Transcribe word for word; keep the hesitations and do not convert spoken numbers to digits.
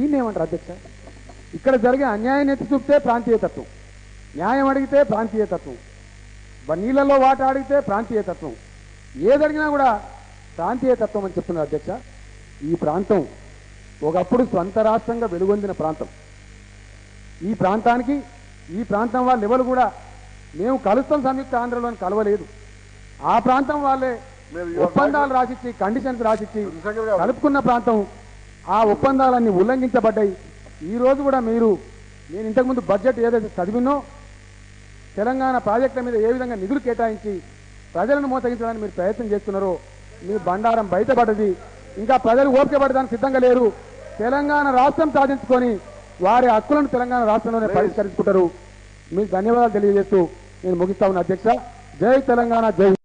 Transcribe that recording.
దీన్నేమంటారు అధ్యక్ష? ఇక్కడ జరిగే అన్యాయాన్ని ఎత్తి చూపితే ప్రాంతీయ తత్వం, న్యాయం అడిగితే ప్రాంతీయ తత్వం, నీళ్ళల్లో వాట అడిగితే ప్రాంతీయ తత్వం, ఏ జరిగినా కూడా ప్రాంతీయ తత్వం అని చెప్తున్నారు అధ్యక్ష. ఈ ప్రాంతం ఒకప్పుడు స్వంత రాష్ట్రంగా వెలుగొందిన ప్రాంతం. ఈ ప్రాంతానికి ఈ ప్రాంతం వాళ్ళ ఎవరు కూడా మేము కలుస్తాం సంయుక్త ఆంధ్రలో కలవలేదు. ఆ ప్రాంతం వాళ్ళే ఒప్పందాలు రాసిచ్చి కండిషన్స్ రాసిచ్చి కలుపుకున్న ప్రాంతం. ఆ ఒప్పందాలన్నీ ఉల్లంఘించబడ్డాయి. ఈరోజు కూడా మీరు నేను ఇంతకుముందు బడ్జెట్ ఏదైతే చదివినో తెలంగాణ ప్రాజెక్టుల మీద ఏ విధంగా నిధులు కేటాయించి ప్రజలను మోసగించడానికి మీరు ప్రయత్నం చేస్తున్నారో మీ బండారం బయటపడ్డది. ఇంకా ప్రజలు ఓపిక పడడానికి సిద్ధంగా లేరు. తెలంగాణ రాష్ట్రం సాధించుకొని వారి హక్కులను తెలంగాణ రాష్ట్రంలోనే పరిష్కరించుకుంటారు. మీకు ధన్యవాదాలు తెలియజేస్తూ నేను ముగిస్తా ఉన్నా అధ్యక్ష. జై తెలంగాణ, జై.